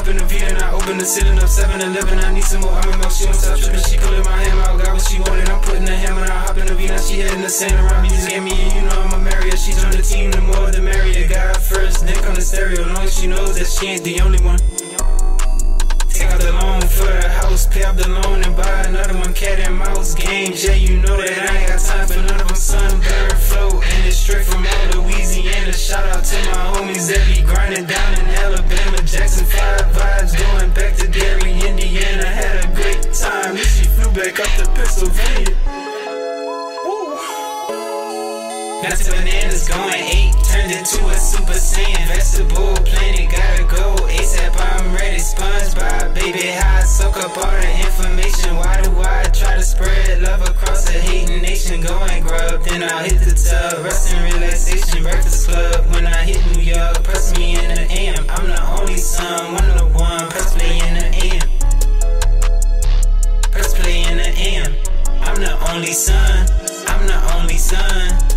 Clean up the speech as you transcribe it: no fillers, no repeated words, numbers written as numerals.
hop in the V and I open the sitting up 7-Eleven. I need some more almond milk. She on top tripping, she pulling my hand out. Got what she wanted, I'm putting the hammer. I hop in the V, now she heading the sand around me. Just gave me, and you know I'm a marrier. She joined the team, the more the merrier. God first, then come the stereo. Long as she knows that she ain't the only one. Take out the loan for the house, pay off the loan and buy another one. Cat and mouse games, yeah, you know that I ain't got time for none of them. Sun, bear, float, and it's straight from Louisiana. Shout out to my homies that be grinding down in Alabama. Jackson 5 vibes going back to Derry, Indiana. Had a great time, and she flew back up to Pennsylvania. Woo. Got to bananas going 8, turned into a super saiyan. Vegetable planet, gotta go ASAP, I'm ready. SpongeBob, baby, how I soak up all the information. Why do I try to spread love across a hating nation? Go and grub, then I'll hit the tub. Rest and relaxation, breakfast club. When I hit New York, press me in the AM. I'm the only son, one of the one. Press play in the AM. Press play in the AM. I'm the only son. I'm the only son.